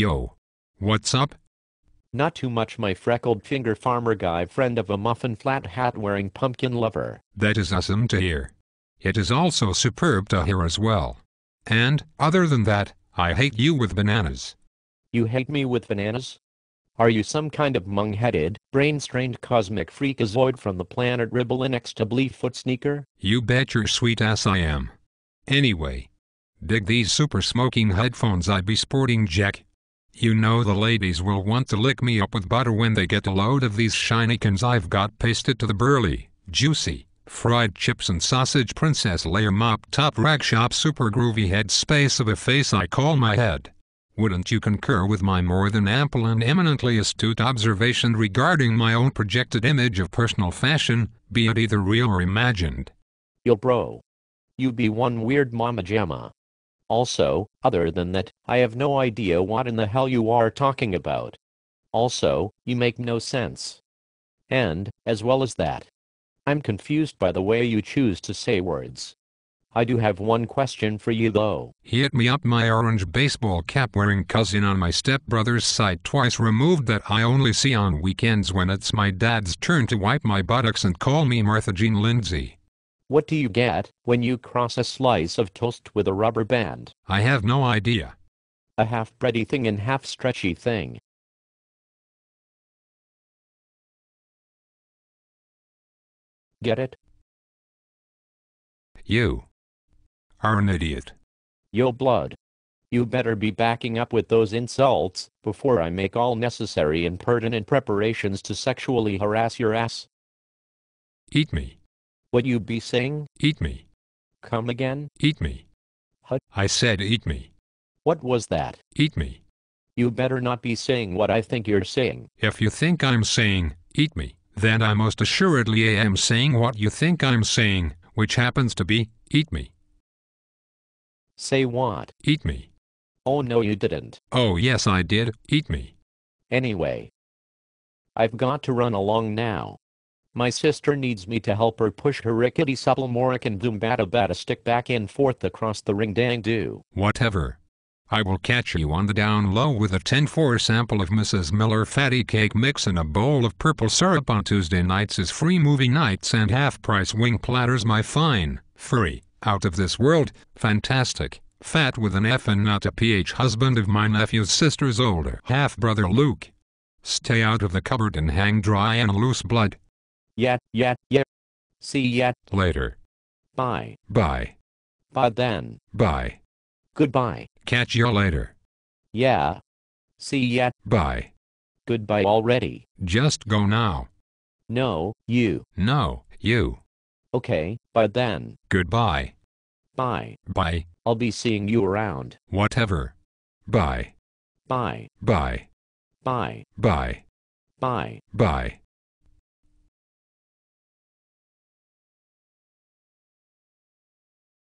Yo. What's up? Not too much, my freckled finger farmer guy friend of a muffin flat hat wearing pumpkin lover. That is awesome to hear. It is also superb to hear as well. And, other than that, I hate you with bananas. You hate me with bananas? Are you some kind of mung-headed, brain-strained cosmic freakazoid from the planet Ribolinx to Bleefoot Sneaker? You bet your sweet ass I am. Anyway. Dig these super smoking headphones I be sporting, Jack. You know the ladies will want to lick me up with butter when they get a load of these shinykins I've got pasted to the burly, juicy, fried chips and sausage princess layer mop top rack shop super groovy headspace of a face I call my head. Wouldn't you concur with my more than ample and eminently astute observation regarding my own projected image of personal fashion, be it either real or imagined? Yo bro. You be one weird mama jamma. Also, other than that, I have no idea what in the hell you are talking about. Also, you make no sense. And, as well as that, I'm confused by the way you choose to say words. I do have one question for you though. Hit me up, my orange baseball cap wearing cousin on my stepbrother's side twice removed that I only see on weekends when it's my dad's turn to wipe my buttocks and call me Martha Jean Lindsay. What do you get when you cross a slice of toast with a rubber band? I have no idea. A half bready thing and half stretchy thing. Get it? You are an idiot. Yo blood. You better be backing up with those insults before I make all necessary and pertinent preparations to sexually harass your ass. Eat me. What you be saying? Eat me. Come again? Eat me. Huh? I said eat me. What was that? Eat me. You better not be saying what I think you're saying. If you think I'm saying, eat me, then I most assuredly am saying what you think I'm saying, which happens to be, eat me. Say what? Eat me. Oh no you didn't. Oh yes I did, eat me. Anyway. I've got to run along now. My sister needs me to help her push her rickety supple moric and doombata-bata stick back and forth across the ring dang do. Whatever. I will catch you on the down low with a 10-4 sample of Mrs. Miller Fatty Cake Mix and a bowl of purple syrup on Tuesday nights is free movie nights and half-price wing platters my fine, furry, out of this world, fantastic, fat with an F and not a PH husband of my nephew's sister's older half-brother Luke. Stay out of the cupboard and hang dry and loose blood. Yet, yet, yet. See yet. Later. Bye. Bye. Bye then. Bye. Goodbye. Catch you later. Yeah. See yet. Bye. Goodbye already. Just go now. No, you. No, you. Okay, bye then. Goodbye. Bye. Bye. I'll be seeing you around. Whatever. Bye. Bye. Bye. Bye. Bye. Bye. Bye.